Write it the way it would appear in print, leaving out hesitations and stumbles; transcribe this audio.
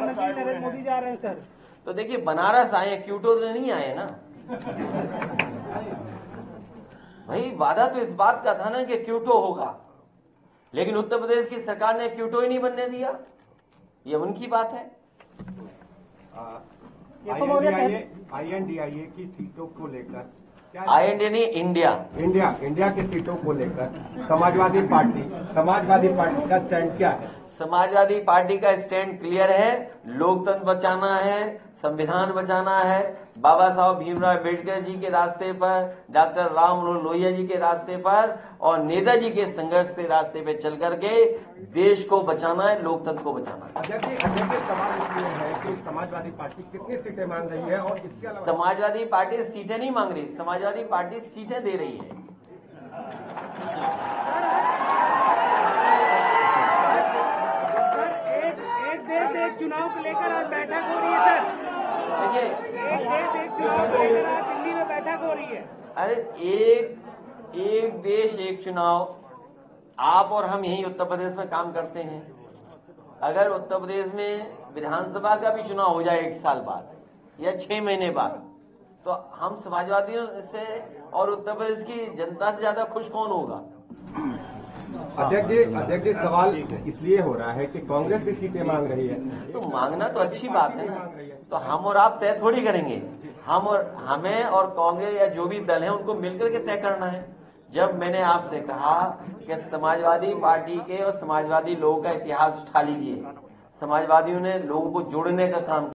प्रधानमंत्री नरेंद्र मोदी जा रहे हैं सर, तो देखिए बनारस आए, क्यूटो तो नहीं आए ना भाई। वादा तो इस बात का था ना कि क्यूटो होगा, लेकिन उत्तर प्रदेश की सरकार ने क्यूटो ही नहीं बनने दिया, ये उनकी बात है। आई एन डी आई ए की सीटों को लेकर, इंडिया की सीटों को लेकर समाजवादी पार्टी का स्टैंड क्या है? समाजवादी पार्टी का स्टैंड क्लियर है, लोकतंत्र बचाना है, संविधान बचाना है, बाबा साहब भीमराव अंबेडकर जी के रास्ते पर, डॉक्टर राम लोहिया जी के रास्ते पर और नेता जी के संघर्ष से रास्ते पे चल करके देश को बचाना है, लोकतंत्र को बचाना है। समाजवादी पार्टी कितनी सीटें मांग रही है? और समाजवादी पार्टी सीटें नहीं मांग रही, समाजवादी पार्टी सीटें दे रही है। एक चुनाव को लेकर आज बैठक हो रही है सर, देखिए एक चुनाव को लेकर आज दिल्ली में बैठक हो रही है। अरे एक देश एक चुनाव, आप और हम यही उत्तर प्रदेश में काम करते हैं। अगर उत्तर प्रदेश में विधानसभा का भी चुनाव हो जाए 1 साल बाद या 6 महीने बाद, तो हम समाजवादियों से और उत्तर प्रदेश की जनता से ज्यादा खुश कौन होगा? अध्यक्ष जी सवाल इसलिए हो रहा है कि कांग्रेस भी सीटें मांग रही है, तो मांगना तो अच्छी बात है ना, तो हम और आप तय थोड़ी करेंगे। हमें और कांग्रेस या जो भी दल है उनको मिलकर के तय करना है। जब मैंने आपसे कहा कि समाजवादी पार्टी के और समाजवादी लोगों का इतिहास उठा लीजिए, समाजवादियों ने लोगों को जोड़ने का काम